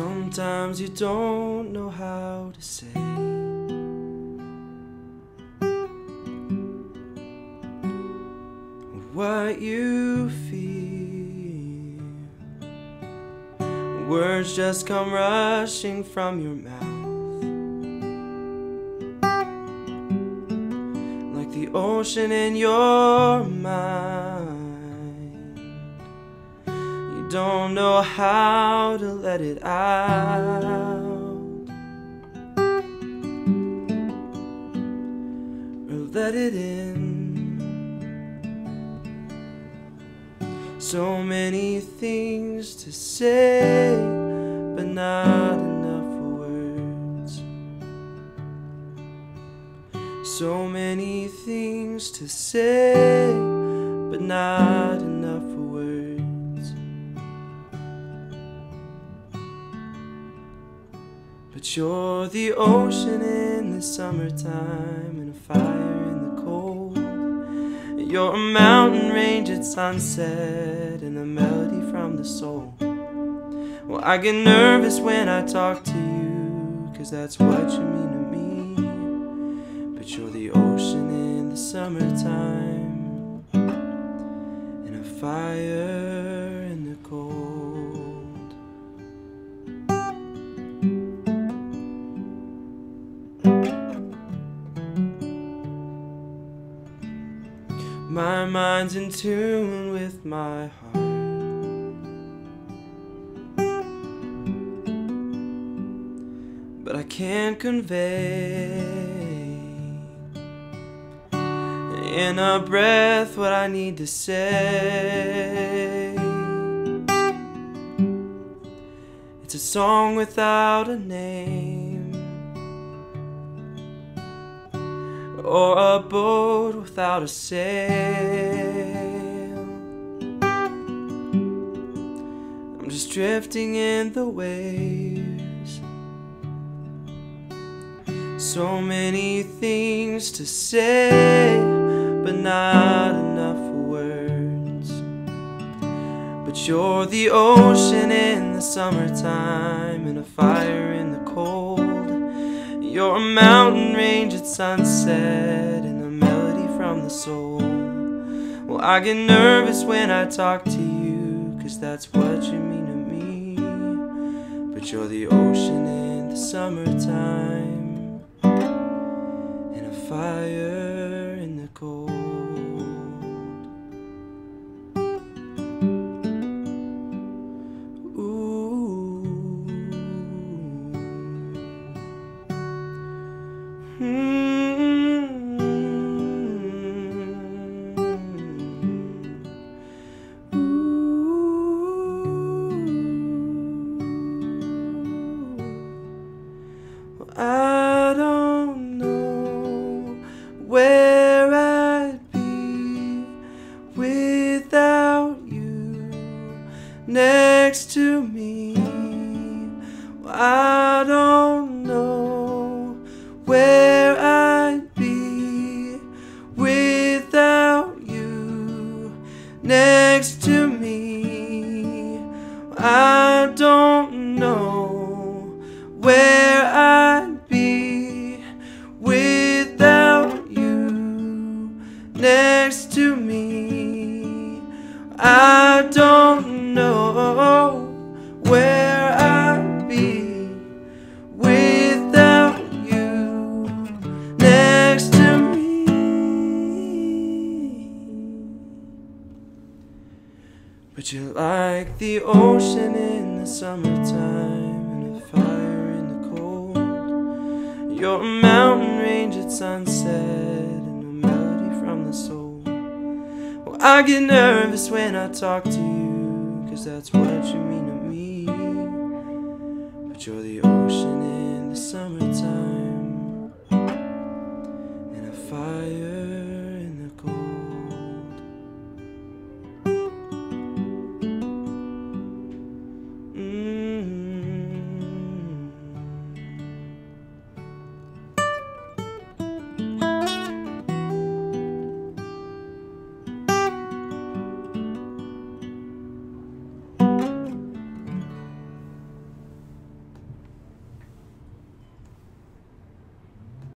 sometimes you don't know how to say. What you feel, words just come rushing from your mouth, like the ocean in your mind. You don't know how to let it out, or let it in. So many things to say, but not enough words. So many things to say, but not enough words. But you're the ocean in the summertime, and a fire in the cold. You're a mountain range at sunset, and a melody from the soul. Well, I get nervous when I talk to you, 'cause that's what you mean to me. But you're the ocean in the summertime, and a fire in the cold. My mind's in tune with my heart, but I can't convey in a breath what I need to say. It's a song without a name, or a boat without a sail. I'm just drifting in the waves. So many things to say, but not enough words. But you're the ocean in the summertime, and a fire in the cold. You're a mountain range at sunset, and a melody from the soul. Well, I get nervous when I talk to you, 'cause that's what you mean to me. But you're the ocean in the summertime, and a fire in the cold. I don't know where I'd be without you next to me. I don't know where I'd be without you next to me. I don't know where I'd next to me. I don't know where I'd be without you next to me. But you're like the ocean in the summertime, and a fire in the cold. You're a mountain range at sunset, the soul. Well, I get nervous when I talk to you, 'cause that's what you mean to me. But you're the ocean in the summer.